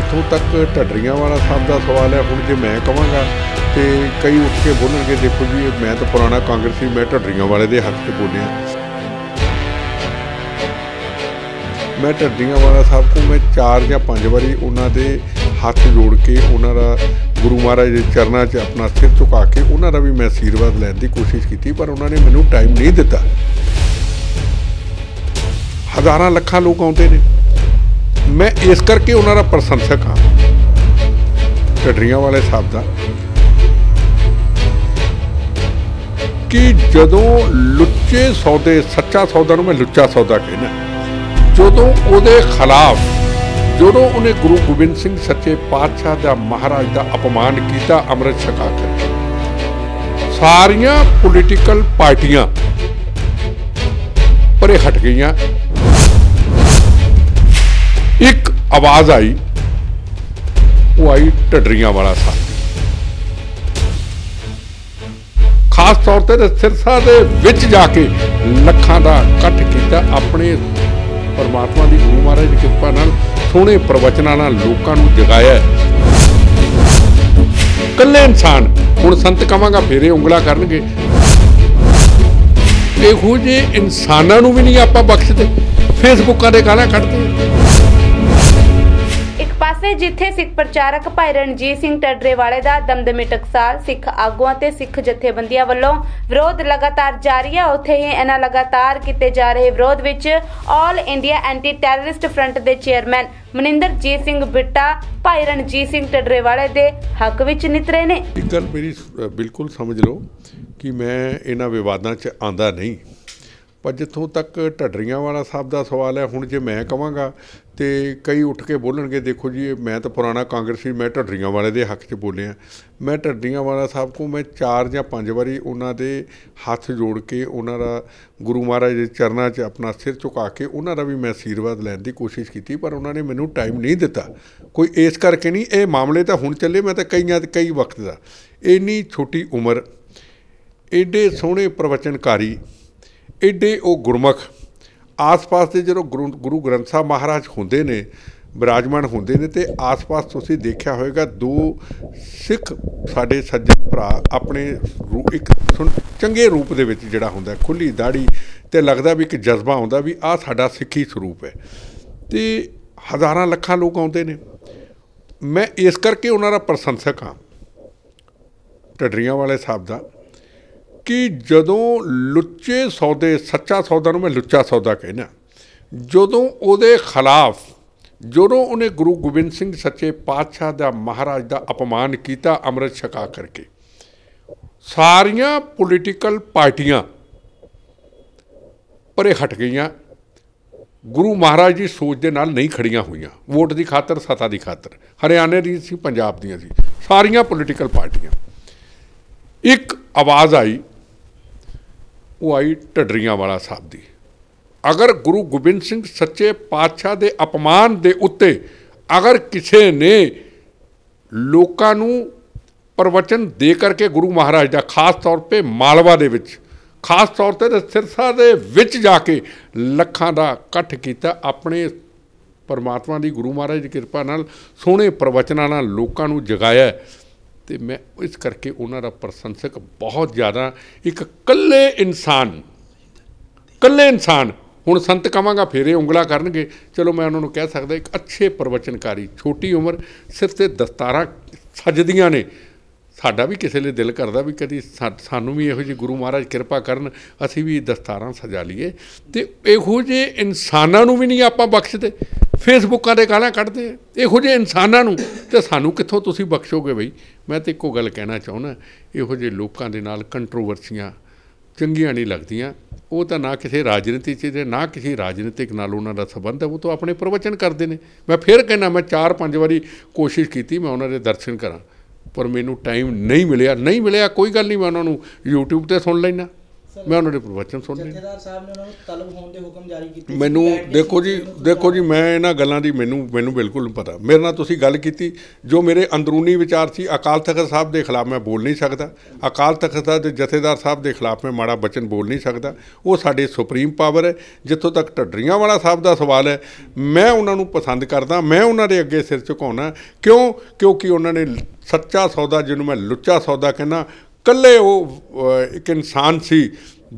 जितों तक ढड्डरियां वाला साहब का सवाल है, हम जो मैं कहूँगा तो कई उठ के बोलने देखो जी मैं तो पुराना कांग्रेसी, मैं ढड्डरियां वाले के हक से बोलिया। मैं ढड्डरियां वाला साहब को मैं 4 या 5 बारी उन्होंने हाथ जोड़ के उन्होंने गुरु महाराज के चरणों च अपना सिर झुका के उन्होंने भी मैं आशीर्वाद लैन की कोशिश की, पर उन्होंने मैनू टाइम नहीं दिता। हज़ारां लखां लोग आते हैं, मैं इस करके उन्होंने प्रशंसक हाँ ढड्डरियां वाले साहब का कि जदों लुच्चे सौदे, सच्चा सौदा मैं लुच्चा सौदा कहना, जदों उहदे खिलाफ जदों उन्हें गुरु गोबिंद सिंह सच्चे पातशाह का महाराज का अपमान किया, अमृत छका कर सारिया पोलिटिकल पार्टियां परे हट गईयां। एक आवाज़ आई, वो आई ढड्डरियां वाला साहब, खास तौर पर सिरसा के विच जाके लखां दा इकट्ठ किया, अपने परमात्मा की गुरु महाराज की कृपा नाल सोहणे प्रवचनां नाल लोकां नूं जगाया। कल्ले इंसान हुण संत कहांगा फेरे उंगलां करनगे, इहो जे इंसानां नूं भी नहीं आपां बख्शदे, फेसबुकां ते गालां कढदे। पासे जिथे सिख प्रचारक भाई रणजीत सिंह ढड्डरेवाले दा दमदमी टकसाल सिख आगुआं ते सिख जथेबंदियां वल्लों विरोध लगातार जारी है, उत्थे ही इन्हां लगातार कीते जा रहे विरोध विच all India anti terrorist front दे चेयरमैन मनिंदरजीत सिंह बिट्टा भाई रणजीत सिंह ढड्डरेवाले दे हक विच नितरे ने। इक गल मेरी बिल्कुल समझ लो कि मैं इन्हां विवादां च आंदा नहीं, पर जितों तक ढड्डरियां वाला साहब का सवाल है, हुण जे मैं कहांगा तो कई उठ के बोलणगे देखो जी मैं तो पुराना कांग्रेसी, मैं ढड्डरियां वाले के हक से बोलिया। मैं ढड्डरियां वाला साहब को मैं 4 या 5 बारी उन्होंने हाथ जोड़ के उन्होंने गुरु महाराज के चरणों च अपना सिर झुका के उन्होंने भी मैं आशीर्वाद लैन की कोशिश की, पर उन्होंने मैनू टाइम नहीं दिता। कोई इस करके नहीं, ये मामले तो हुण चले, मैं तो कई वक्त का, इन्नी छोटी उम्र, एडे सोहणे प्रवचनकारी, एडे वो गुरमुख, आस पास के जो गुरु ग्रंथ साहब महाराज होंदे ने, विराजमान होंदे ने, तो आस पास तुसीं देखिया होएगा 2 सिख साडे सज्जन भरा अपने एक चंगे रूप दे विच जिहड़ा हुंदा खुली दाढ़ी ते लगदा भी एक जज्बा आउंदा भी आ साडा सिक्खी स्वरूप है, तो हज़ारां लखां लोग आउंदे ने। मैं इस करके उन्हां दा प्रशंसक हाँ ढड्डरियां वाले साहब दा कि जदों लुच्चे सौदे, सच्चा सौदा मैं लुच्चा सौदा कहना, जदों उहदे खिलाफ जदों उन्हें गुरु गोबिंद सिंह सच्चे पातशाह का महाराज का अपमान किया, अमृत छका करके सारिया पोलिटिकल पार्टियां परे हट गईयां, गुरु महाराज की सोच के नाल नहीं खड़ियां हुईयां, वोट की खातर, सत्ता की खातर। हरियाणे दी सी, पंजाब दी सी, सारिया पोलिटिकल पार्टियां। एक आवाज़ आई, वो आई ढड्डरियां वाला साहब की, अगर गुरु गोबिंद सिंह सच्चे पातशाह के अपमान के उत्ते अगर किसी ने लोगों को प्रवचन दे करके गुरु महाराज का, खास तौर पर मालवा दे विच, खास तौर पर सिरसा दे विच जाके लखां दा इकट्ठ किया, अपने परमात्मा की गुरु महाराज की कृपा नाल सोहणे प्रवचनां नाल लोकां नूं जगाया, तो मैं इस करके उन्होंने प्रशंसक बहुत ज़्यादा। एक कल्ले इंसान हुण संत कहांगा फेरे उंगलां करनगे, चलो मैं उन्होंने कह सकता, एक अच्छे प्रवचनकारी, छोटी उम्र, सिर ते दस्तारां सजदियां ने, साडा भी किसी लिए दिल करदा भी कदी सानू भी इहो जी गुरु महाराज कृपा करन असीं भी दस्तारां सजा लईए, ते इहो जे इंसानां नूं भी नहीं आपां बख्शदे, फेसबुकां ते गालां कढदे इहो जे इंसानां नूं, ते सानू कित्थों तुसीं बख्शोगे बई। मैं तो इक्को गल कहना चाहुंदा, इहो जे लोकां दे नाल कंट्रोवर्सियां चंगियां नहीं लगदियां, वो तो ना किसी राजनीति से ना किसी राजनीतिक नाल उन्हां दा संबंध है, वो तो अपने प्रवचन करते हैं। मैं फिर कहना, मैं 4-5 बारी कोशिश की मैं उन्हां दे दर्शन करां, पर मैनू टाइम नहीं मिलिया कोई गल नहीं, मैं उन्होंने यूट्यूब पर सुन लेना। मैं उन्होंने प्रवचन सुन लिया। मैनू देखो जी मैं इन्होंने गलों की मैनू बिल्कुल नहीं पता। मेरे नाल तुसीं गल की जो मेरे अंदरूनी विचार सी। अकाल तख्त साहब के खिलाफ मैं बोल नहीं सकता। अकाल तख्त साहब के जथेदार साहब के खिलाफ मैं माड़ा वचन बोल नहीं सकता। वो साडे सुप्रीम पावर है। जितों तक ढड्डरियां वाला साहब का सवाल है, मैं उन्होंने पसंद करदा। मैं उन्होंने अगे सिर झुकाउणा क्योंकि उन्होंने सच्चा सौदा, जिन्होंने मैं लुच्चा सौदा कहना, कल्ले वो एक इंसान सी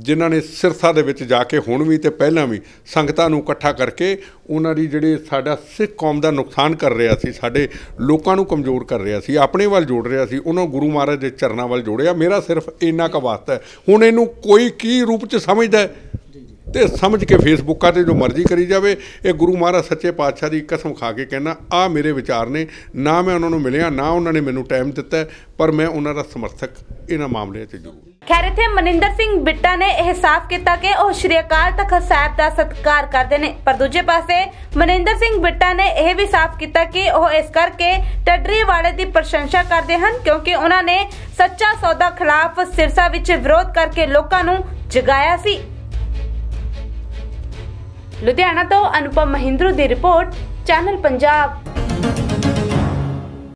जिन्हां ने सिरसा दे विच जाके हुण भी तो पहलां भी संगतां नूं इकट्ठा करके उन्हां दी जिहड़ी साडा सिख कौम का नुकसान कर रहा सी, साडे लोकां नूं कमज़ोर कर रहा सी, अपने वाल जोड़ रहा सी, उन्हां गुरु महाराज के चरणों वाल जोड़िया। मेरा सिर्फ इन्ना का वास्ता है। हुण इहनूं कोई की रूप च समझदा है तो समझ के फेसबुक पर जो मर्जी करी जाए। ये गुरु महाराज सच्चे पातशाह की कसम खा के कहना, आ मेरे विचार ने, ना मैं उन्होंने मिलिया, ना उन्होंने मैनू टाइम दिता है, पर मैं उन्होंने समर्थक इन्होंने मामलों से जरूर। खैर इत्थे मनिंदर सिंह बिट्टा ने यह साफ किया कि वह श्री अकाल तख्त साहब का सत्कार करते हैं, पर दूजे पासे मनिंदर सिंह बिट्टा ने यह भी साफ किया कि वह इस करके टड्डरी वाले की प्रशंसा करते हैं क्योंकि उन्होंने सच्चा सौदा खिलाफ सिरसा विच विरोध करके लोगों नूं जगाया सी। लुधियाना तो अनुपम महिंद्रू की रिपोर्ट, चैनल पंजाब।